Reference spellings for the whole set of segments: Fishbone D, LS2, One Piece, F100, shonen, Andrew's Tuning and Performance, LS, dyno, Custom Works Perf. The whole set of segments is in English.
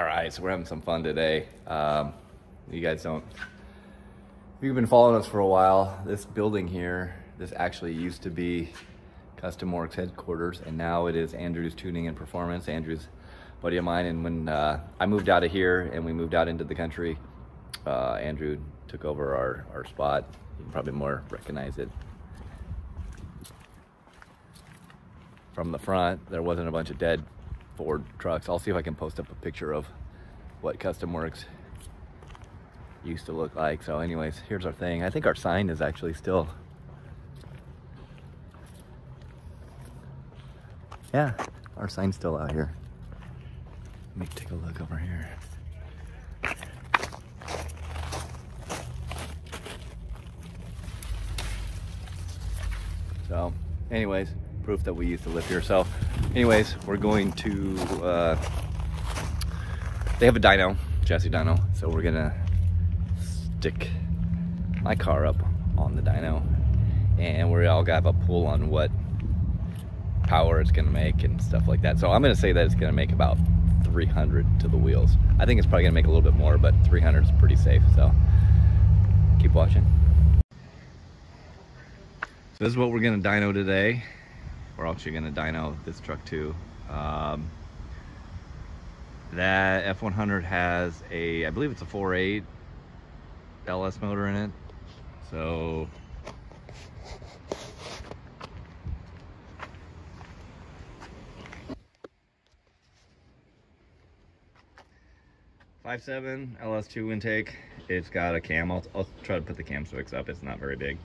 All right, so we're having some fun today. You guys don't, if you've been following us for a while, this building here, this actually used to be Custom Works headquarters, and now it is Andrew's Tuning and Performance. Andrew's a buddy of mine, and when I moved out of here and we moved out into the country, Andrew took over our spot. You can probably more recognize it. From the front, there wasn't a bunch of dead Ford trucks. I'll see if I can post up a picture of what Custom Works used to look like. So anyways, here's our thing. I think our sign is actually still, yeah, our sign's still out here. Let me take a look over here. So anyways, proof that we used to live here. So anyways, we're going to, they have a dyno, chassis dyno, so we're gonna stick my car up on the dyno, and we all got a pull on what power it's gonna make and stuff like that. So I'm gonna say that it's gonna make about 300 to the wheels. I think it's probably gonna make a little bit more, but 300 is pretty safe, so keep watching. So this is what we're gonna dyno today. We're actually gonna dyno this truck too. That F100 has a, I believe it's a 4.8 LS motor in it. So .7 LS2 intake. It's got a cam. I'll try to put the cam switch up. It's not very big.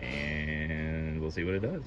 And we'll see what it does.